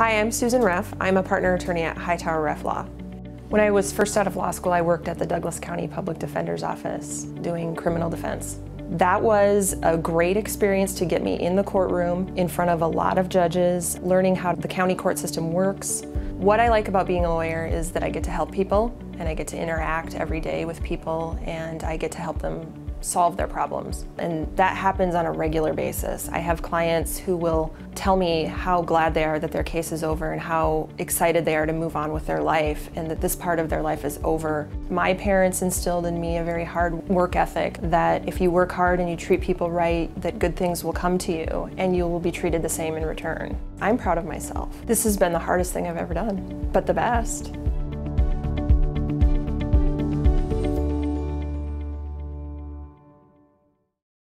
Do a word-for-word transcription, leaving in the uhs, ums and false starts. Hi, I'm Susan Reff. I'm a partner attorney at Hightower Reff Law. When I was first out of law school, I worked at the Douglas County Public Defender's Office doing criminal defense. That was a great experience to get me in the courtroom in front of a lot of judges, learning how the county court system works. What I like about being a lawyer is that I get to help people and I get to interact every day with people and I get to help them solve their problems. And that happens on a regular basis. I have clients who will tell me how glad they are that their case is over and how excited they are to move on with their life and that this part of their life is over. My parents instilled in me a very hard work ethic that if you work hard and you treat people right, that good things will come to you and you will be treated the same in return. I'm proud of myself. This has been the hardest thing I've ever done, but the best.